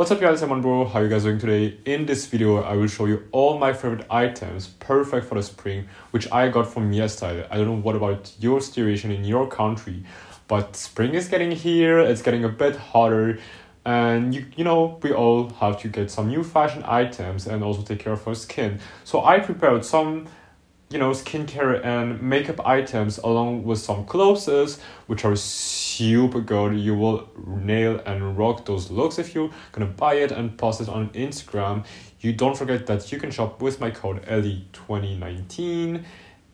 What's up, guys? I'm Bro. How are you guys doing today? In this video, I will show you all my favorite items perfect for the spring, which I got from YesStyle. I don't know what about your situation in your country, but spring is getting here. It's getting a bit hotter, and you know, we all have to get some new fashion items and also take care of our skin. So I prepared some, you know, skincare and makeup items along with some clothes, which are super good. You will nail and rock those looks if you're gonna buy it and post it on Instagram. You don't forget that you can shop with my code ELIE2019.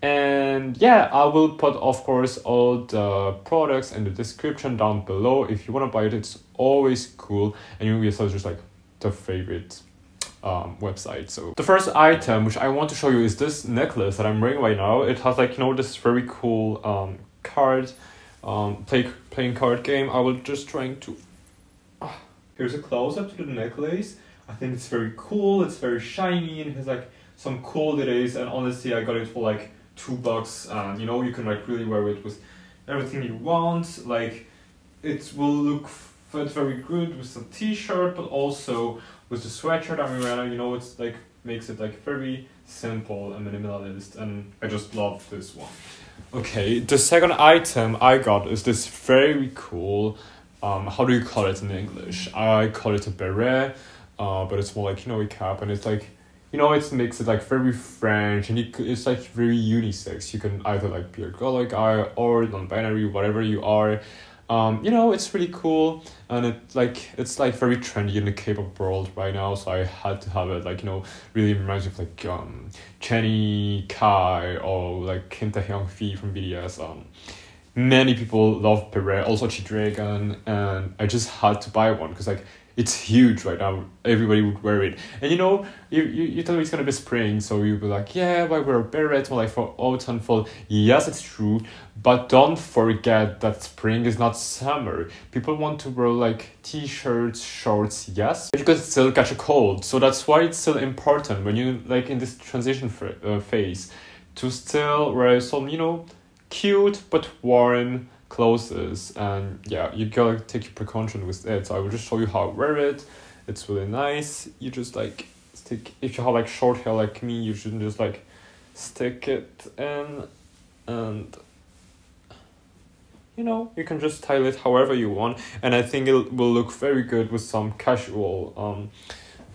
And yeah, I will put, of course, all the products in the description down below. If you wanna buy it, it's always cool. And you'll be just like the favorite website. So the first item which I want to show you is this necklace that I'm wearing right now. It has, like, you know, this very cool card playing card game. I will just trying to here's a close-up to the necklace. I think it's very cool. It's very shiny and has like some cool details, and honestly I got it for like $2, and you know, you can like really wear it with everything you want. Like, it will look very good with the t-shirt, but also with the sweatshirt I'm wearing. You know, it's like makes it like very simple and minimalist, and I just love this one. Okay, the second item I got is this very cool, how do you call it in English? I call it a beret, but it's more like, you know, a cap, and it's like, you know, it makes it like very French, and it's like very unisex. You can either like be a girl like I or non-binary, whatever you are. You know, it's really cool, and it's like very trendy in the K-pop world right now, so I had to have it. Like, you know, really reminds me of like Jennie, Kai, or like Kim Taehyung from BTS. Many people love beret, also Dragon, and I just had to buy one because like it's huge right now. Everybody would wear it, and you know, you tell me it's gonna be spring, so you'll be like, yeah, why wear a beret more like for autumn, fall? Yes, it's true, but don't forget that spring is not summer. People want to wear like t-shirts, shorts, yes, but you can still catch a cold. So that's why it's still important when you like in this transition phase to still wear some, you know, cute but warm clothes, and yeah, you gotta take your precaution with it. So I will just show you how I wear it. It's really nice. You just like stick, if you have like short hair like me, you shouldn't just like stick it in, and you know, you can just style it however you want, and I think it will look very good with some casual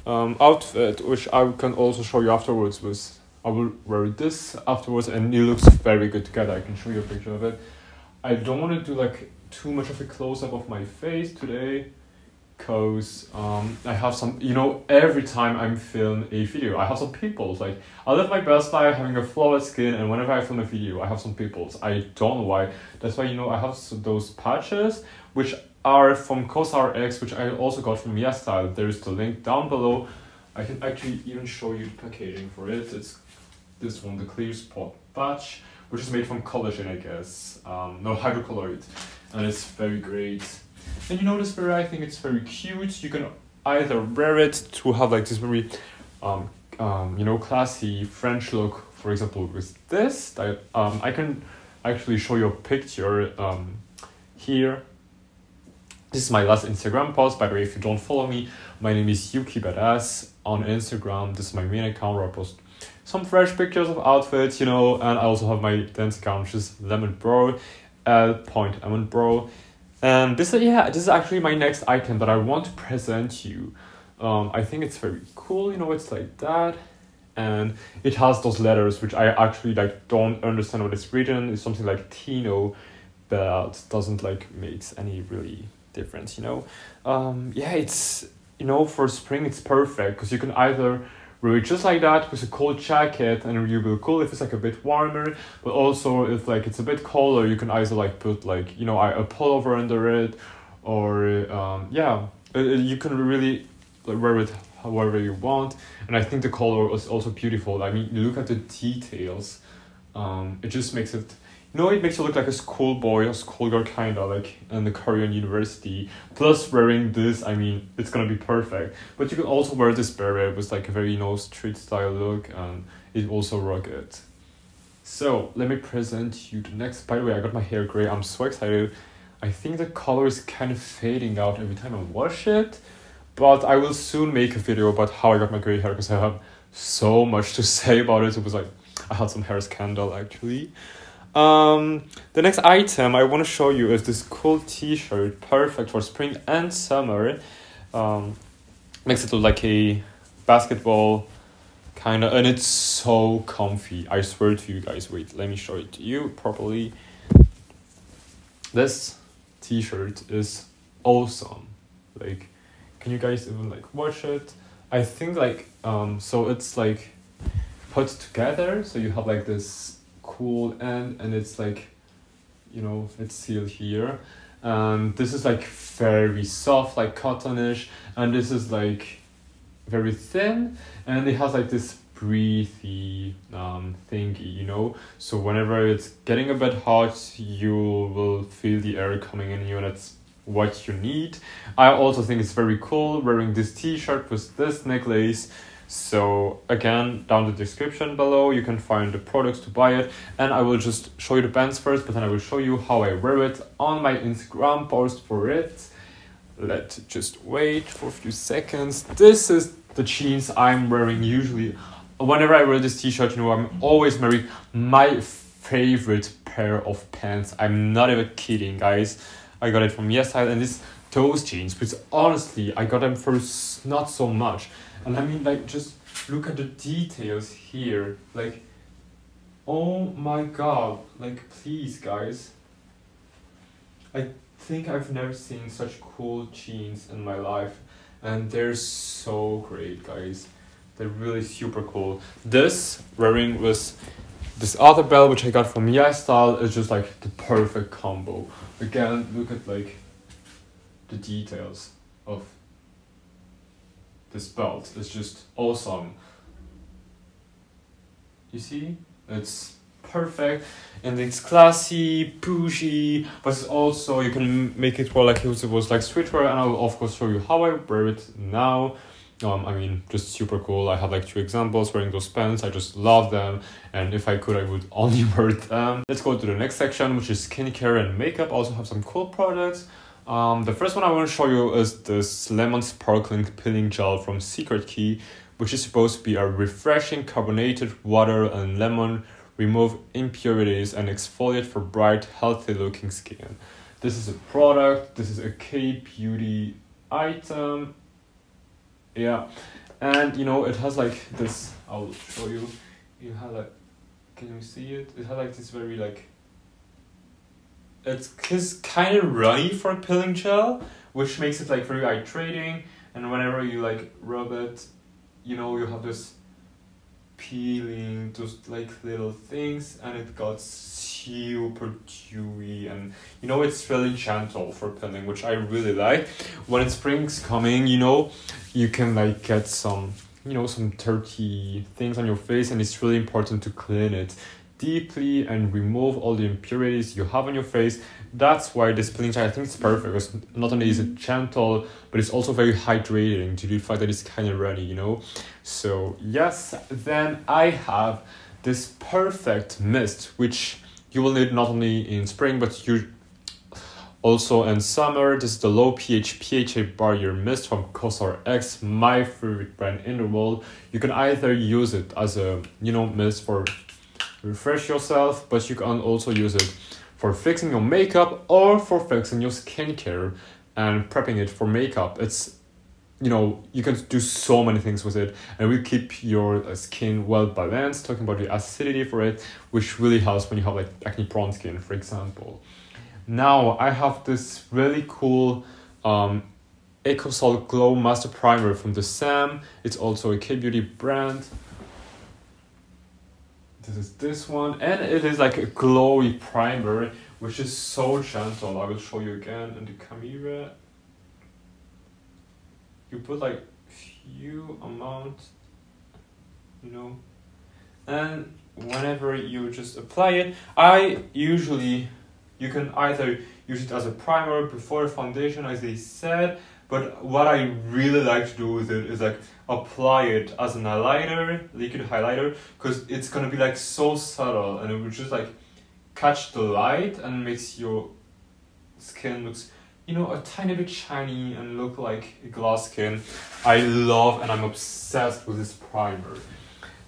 outfit, which I can also show you afterwards. With I will wear this afterwards, and it looks very good together. I can show you a picture of it. I don't want to do like too much of a close-up of my face today, cause I have some, you know, every time I film a video I have some pimples. Like, I live my best life having a flawless skin, and whenever I film a video I have some pimples. I don't know why. That's why, you know, I have those patches which are from COSRX, which I also got from YesStyle. There's the link down below. I can actually even show you the packaging for it. It's this one, the clear spot patch, which is made from collagen, I guess. No, hydrocolloid, and it's very great. And you know, this beret, I think it's very cute. You can either wear it to have like this very, you know, classy French look. For example, with this, I can actually show you a picture here. This is my last Instagram post, by the way. If you don't follow me, my name is Yuki Badass on Instagram. This is my main account where I post some fresh pictures of outfits, you know, and I also have my dance account, which is Lemon Bro, Point Lemon Bro. And this, yeah, this is actually my next item that I want to present you. I think it's very cool, you know, it's like that. And it has those letters, which I actually, like, don't understand what it's written. It's something like Tino, but doesn't, like, make any really difference, you know. Yeah, it's, you know, for spring it's perfect, because you can either wear it just like that with a cold jacket, and you will cool if it's like a bit warmer, but also if like it's a bit colder, you can either like put like, you know, a pullover under it, or yeah, you can really wear it however you want. And I think the color is also beautiful. I mean, you look at the details. It just makes it, you know, it makes you look like a schoolboy or schoolgirl, kind of like in the Korean university. Plus wearing this, I mean, it's gonna be perfect. But you can also wear this beret with like a very, you know, street style look, and it also rugged. So let me present you the next. By the way, I got my hair gray. I'm so excited. I think the color is kind of fading out every time I wash it, But I will soon make a video about how I got my gray hair, because I have so much to say about it. It was like, I had some hair scandal actually. The next item I want to show you is this cool t-shirt, perfect for spring and summer. Makes it look like a basketball kind of, and it's so comfy, I swear to you guys. Wait, let me show it to you properly. This t-shirt is awesome. Like, can you guys even like watch it? I think like so it's like put together, so you have like this cool end, and it's like, you know, it's sealed here, and this is like very soft, like cottonish, and this is like very thin, and it has like this breathy thingy, you know, so whenever it's getting a bit hot, you will feel the air coming in you, and it's what you need. I also think it's very cool wearing this t-shirt with this necklace. So again, down the description below you can find the products to buy it, and I will just show you the pants first, but then I will show you how I wear it on my Instagram post for it. Let's just wait for a few seconds. This is the jeans I'm wearing usually. Whenever I wear this t-shirt, you know, I'm always wearing my favorite pair of pants. I'm not even kidding, guys. I got it from YesStyle, and this those jeans, which honestly I got them for not so much. And I mean, like, just look at the details here. Like, oh my god. Like, please, guys. I think I've never seen such cool jeans in my life. And they're so great, guys. They're really super cool. This wearing with this other belt, which I got from YesStyle, is just, like, the perfect combo. Again, look at, like, the details of this belt. Is just awesome. You see? It's perfect, and it's classy, bougie, but it's also, you can make it more like it was like streetwear, and I will of course show you how I wear it now. I mean, just super cool. I have like two examples wearing those pants. I just love them, and if I could, I would only wear them. Let's go to the next section, which is skincare and makeup. I also have some cool products. The first one I want to show you is this lemon sparkling peeling gel from Secret Key, which is supposed to be a refreshing carbonated water and lemon, remove impurities and exfoliate for bright, healthy looking skin. This is a product, this is a K-beauty item. Yeah, and you know, it has like this, I'll show you, you have like, can you see it? It has like this very like, it's kind of runny for a peeling gel, which makes it like very hydrating, and whenever you like rub it, you know, you have this peeling, just like little things, and it got super dewy, and you know, it's really gentle for peeling, which I really like. When spring's coming, you know, you can like get some, you know, some dirty things on your face, and it's really important to clean it deeply and remove all the impurities you have on your face. That's why this peeling gel, I think it's perfect, because not only is it gentle, but it's also very hydrating due to the fact that it's kind of runny, you know. So yes, then I have this perfect mist, which you will need not only in spring, but you also in summer. This is the low pH PHA barrier mist from COSRX, my favorite brand in the world. You can either use it as a, you know, mist for refresh yourself, but you can also use it for fixing your makeup or for fixing your skincare and prepping it for makeup. It's, you know, you can do so many things with it, and we keep your skin well balanced, talking about the acidity for it, which really helps when you have like acne prone skin, for example. Now I have this really cool Eco Soul Glow Master Primer from The Saem. It's also a K-beauty brand. This is this one, and it is like a glowy primer, which is so gentle. I will show you again in the camera. You put like few amount, you know, and whenever you just apply it, I usually, you can either use it as a primer before foundation, as they said, but what I really like to do with it is like apply it as an highlighter, liquid highlighter, because it's gonna be like so subtle, and it will just like catch the light and makes your skin looks, you know, a tiny bit shiny and look like glass skin. I love and I'm obsessed with this primer.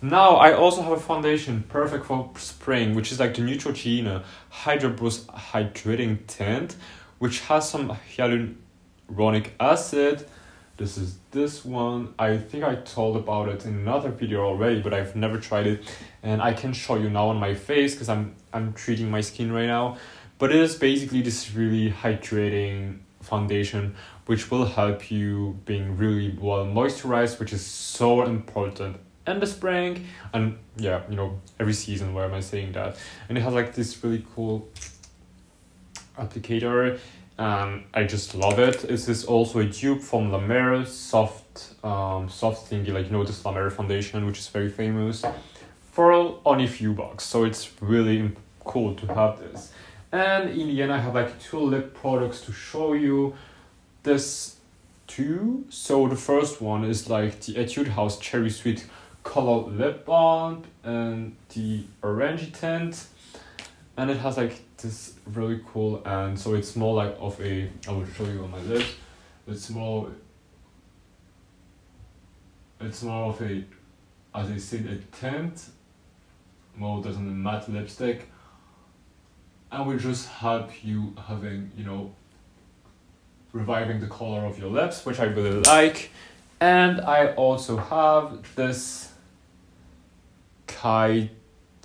Now I also have a foundation perfect for spring, which is like the Neutrogena Hydro Boost Hydrating Tint, which has some hyaluronic acid. This is this one. I think I told about it in another video already, but I've never tried it. And I can show you now on my face because I'm treating my skin right now. But it is basically this really hydrating foundation, which will help you being really well moisturized, which is so important in the spring. And yeah, you know, every season, why am I saying that? And it has like this really cool applicator. I just love it. This is also a dupe from La Mer, soft thingy, like, you know, this La Mer foundation, which is very famous, for only a few bucks. So it's really cool to have this. And in the end, I have like two lip products to show you. This two. So the first one is like the Etude House Cherry Sweet Color Lip Balm and the orangey tint. And it has like this really cool, and so it's more like of a, I will show you on my lips, it's more of a, as I said, a tint, more than a matte lipstick, and will just help you having, you know, reviving the color of your lips, which I really like. And I also have this Kai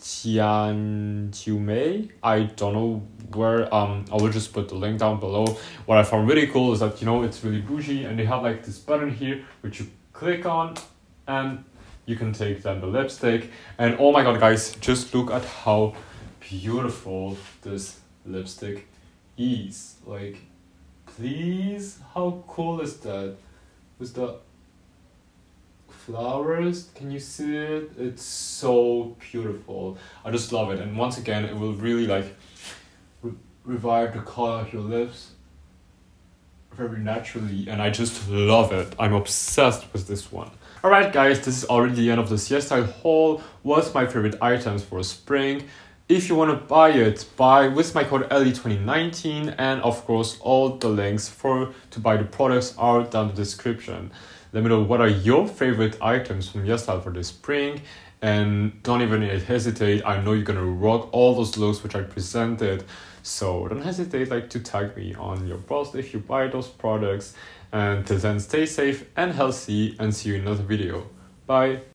Tian Tumei. I don't know where, I will just put the link down below. What I found really cool is that, you know, it's really bougie, and they have like this button here which you click on and you can take then the lipstick. And oh my god guys, just look at how beautiful this lipstick is. Like, please, how cool is that? With the flowers, can you see it? It's so beautiful. I just love it. And once again, it will really like revive the color of your lips very naturally, and I just love it. I'm obsessed with this one. Alright guys, this is already the end of this YesStyle haul. What's my favorite items for spring? If you want to buy it, buy with my code ELIE2019, and of course all the links for to buy the products are down in the description. Let me know what are your favorite items from YesStyle for this spring, and don't even hesitate. I know you're gonna rock all those looks which I presented, so don't hesitate like to tag me on your post if you buy those products. And till then, stay safe and healthy, and see you in another video. Bye.